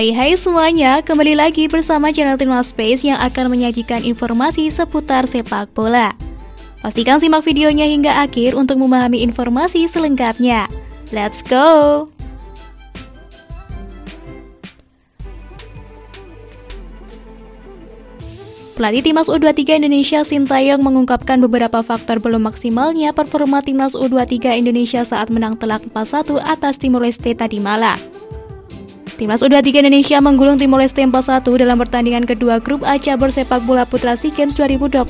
Hai semuanya, kembali lagi bersama channel Timnas Space yang akan menyajikan informasi seputar sepak bola. Pastikan simak videonya hingga akhir untuk memahami informasi selengkapnya. Let's go! Pelatih Timnas U23 Indonesia Shin Tae Yong mengungkapkan beberapa faktor belum maksimalnya performa Timnas U23 Indonesia saat menang telak 4-1 atas Timor Leste tadi malam. Timnas U23 Indonesia menggulung Timor Leste 4-1 dalam pertandingan kedua grup A cabur sepak bola Putra SEA Games 2021.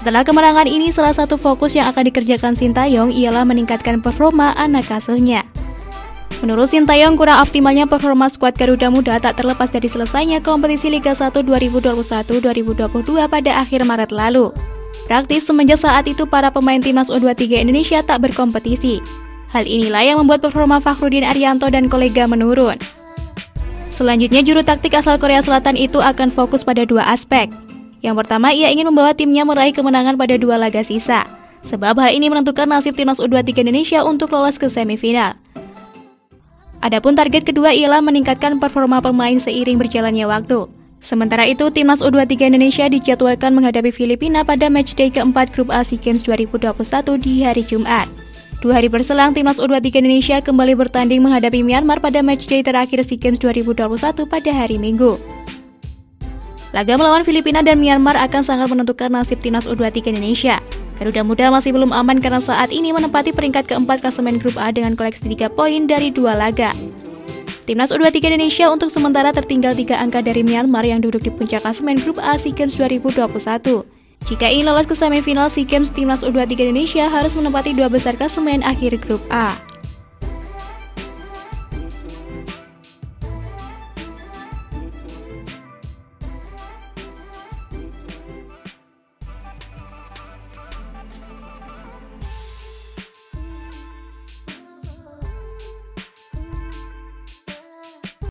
Setelah kemenangan ini, salah satu fokus yang akan dikerjakan Shin Tae Yong ialah meningkatkan performa anak asuhnya. Menurut Shin Tae Yong, kurang optimalnya performa skuad Garuda Muda tak terlepas dari selesainya kompetisi Liga 1 2021-2022 pada akhir Maret lalu. Praktis semenjak saat itu para pemain Timnas U23 Indonesia tak berkompetisi. Hal inilah yang membuat performa Fachrudin Aryanto dan kolega menurun. Selanjutnya, juru taktik asal Korea Selatan itu akan fokus pada dua aspek. Yang pertama, ia ingin membawa timnya meraih kemenangan pada dua laga sisa. Sebab hal ini menentukan nasib Timnas U23 Indonesia untuk lolos ke semifinal. Adapun target kedua ialah meningkatkan performa pemain seiring berjalannya waktu. Sementara itu, Timnas U23 Indonesia dijadwalkan menghadapi Filipina pada matchday keempat grup A SEA Games 2021 di hari Jumat. 2 hari berselang, Timnas U23 Indonesia kembali bertanding menghadapi Myanmar pada matchday terakhir SEA Games 2021 pada hari Minggu. Laga melawan Filipina dan Myanmar akan sangat menentukan nasib Timnas U23 Indonesia. Garuda Muda masih belum aman karena saat ini menempati peringkat keempat klasemen grup A dengan koleksi 3 poin dari 2 laga. Timnas U23 Indonesia untuk sementara tertinggal 3 angka dari Myanmar yang duduk di puncak klasemen grup A SEA Games 2021. Jika ingin lolos ke semifinal SEA Games, Timnas U23 Indonesia harus menempati 2 besar klasemen akhir grup A.